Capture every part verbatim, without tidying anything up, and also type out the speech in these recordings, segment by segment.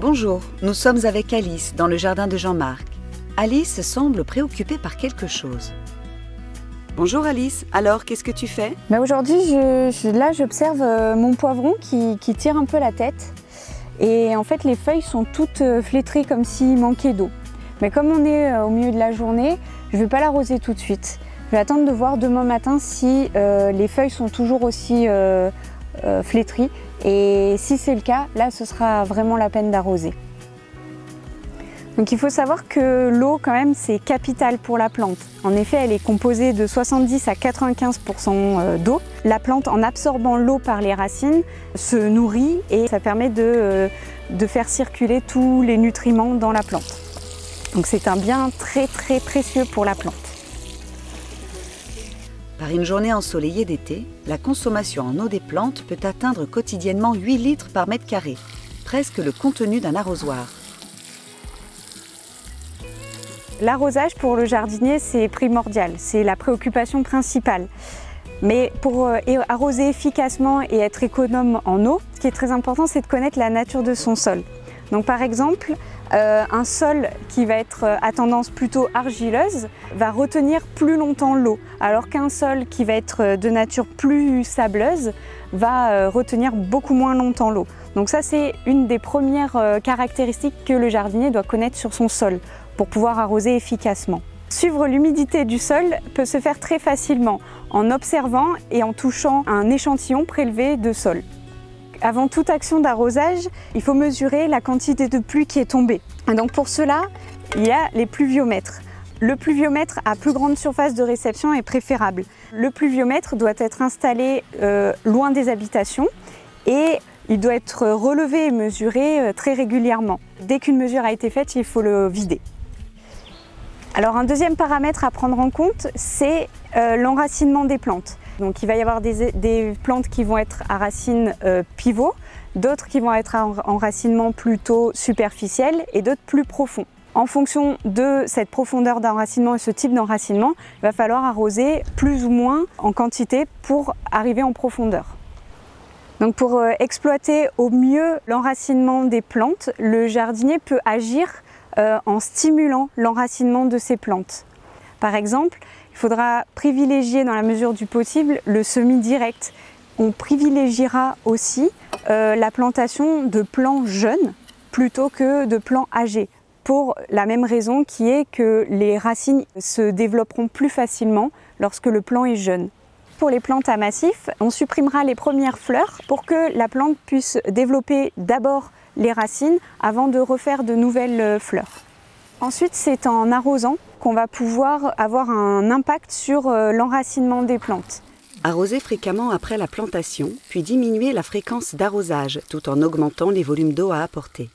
Bonjour, nous sommes avec Alice dans le jardin de Jean-Marc. Alice semble préoccupée par quelque chose. Bonjour Alice, alors qu'est-ce que tu fais? Ben aujourd'hui, je, je, là j'observe mon poivron qui, qui tire un peu la tête. Et en fait, les feuilles sont toutes flétries comme s'il manquait d'eau. Mais comme on est au milieu de la journée, je ne vais pas l'arroser tout de suite. Je vais attendre de voir demain matin si euh, les feuilles sont toujours aussi euh, euh, flétries. Et si c'est le cas, là ce sera vraiment la peine d'arroser. Donc il faut savoir que l'eau quand même c'est capital pour la plante. En effet, elle est composée de soixante-dix à quatre-vingt-quinze pour cent d'eau. La plante, en absorbant l'eau par les racines, se nourrit et ça permet de, de faire circuler tous les nutriments dans la plante. Donc c'est un bien très très précieux pour la plante. Par une journée ensoleillée d'été, la consommation en eau des plantes peut atteindre quotidiennement huit litres par mètre carré, presque le contenu d'un arrosoir. L'arrosage pour le jardinier, c'est primordial, c'est la préoccupation principale. Mais pour arroser efficacement et être économe en eau, ce qui est très important, c'est de connaître la nature de son sol. Donc par exemple, euh, un sol qui va être à tendance plutôt argileuse va retenir plus longtemps l'eau, alors qu'un sol qui va être de nature plus sableuse va euh, retenir beaucoup moins longtemps l'eau. Donc ça, c'est une des premières euh, caractéristiques que le jardinier doit connaître sur son sol pour pouvoir arroser efficacement. Suivre l'humidité du sol peut se faire très facilement en observant et en touchant un échantillon prélevé de sol. Avant toute action d'arrosage, il faut mesurer la quantité de pluie qui est tombée. Et donc pour cela, il y a les pluviomètres. Le pluviomètre à plus grande surface de réception est préférable. Le pluviomètre doit être installé euh, loin des habitations et il doit être relevé et mesuré euh, très régulièrement. Dès qu'une mesure a été faite, il faut le vider. Alors un deuxième paramètre à prendre en compte, c'est euh, l'enracinement des plantes. Donc il va y avoir des, des plantes qui vont être à racines euh, pivot, d'autres qui vont être à enracinement plutôt superficiel et d'autres plus profonds. En fonction de cette profondeur d'enracinement et ce type d'enracinement, il va falloir arroser plus ou moins en quantité pour arriver en profondeur. Donc pour euh, exploiter au mieux l'enracinement des plantes, le jardinier peut agir euh, en stimulant l'enracinement de ces plantes. Par exemple, il faudra privilégier dans la mesure du possible le semis direct. On privilégiera aussi euh, la plantation de plants jeunes plutôt que de plants âgés, pour la même raison qui est que les racines se développeront plus facilement lorsque le plant est jeune. Pour les plantes à massif, on supprimera les premières fleurs pour que la plante puisse développer d'abord les racines avant de refaire de nouvelles fleurs. Ensuite, c'est en arrosant qu'on va pouvoir avoir un impact sur l'enracinement des plantes. Arroser fréquemment après la plantation, puis diminuer la fréquence d'arrosage tout en augmentant les volumes d'eau à apporter.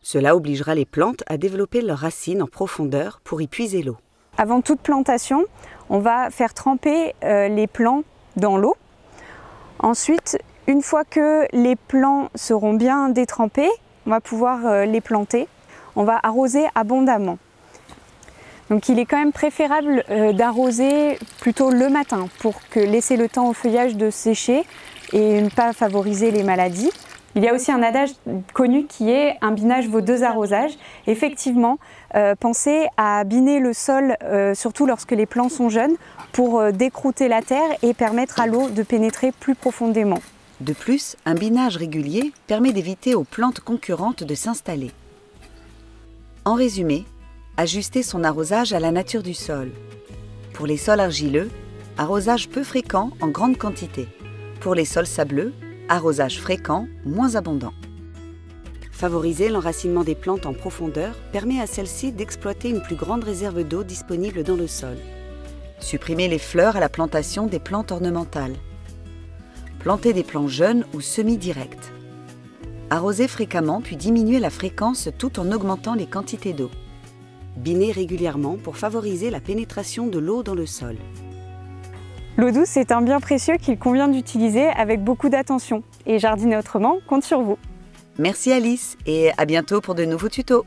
Cela obligera les plantes à développer leurs racines en profondeur pour y puiser l'eau. Avant toute plantation, on va faire tremper les plants dans l'eau. Ensuite, une fois que les plants seront bien détrempés, on va pouvoir les planter. On va arroser abondamment. Donc il est quand même préférable euh, d'arroser plutôt le matin pour que laisser le temps au feuillage de sécher et ne pas favoriser les maladies. Il y a aussi un adage connu qui est « un binage vaut deux arrosages ». Effectivement, euh, pensez à biner le sol, euh, surtout lorsque les plants sont jeunes, pour euh, décrouter la terre et permettre à l'eau de pénétrer plus profondément. De plus, un binage régulier permet d'éviter aux plantes concurrentes de s'installer. En résumé, ajuster son arrosage à la nature du sol. Pour les sols argileux, arrosage peu fréquent en grande quantité. Pour les sols sableux, arrosage fréquent, moins abondant. Favoriser l'enracinement des plantes en profondeur permet à celles-ci d'exploiter une plus grande réserve d'eau disponible dans le sol. Supprimer les fleurs à la plantation des plantes ornementales. Planter des plants jeunes ou semi-directs. Arroser fréquemment puis diminuer la fréquence tout en augmentant les quantités d'eau. Biner régulièrement pour favoriser la pénétration de l'eau dans le sol. L'eau douce est un bien précieux qu'il convient d'utiliser avec beaucoup d'attention. Et Jardiner Autrement compte sur vous. Merci Alice et à bientôt pour de nouveaux tutos.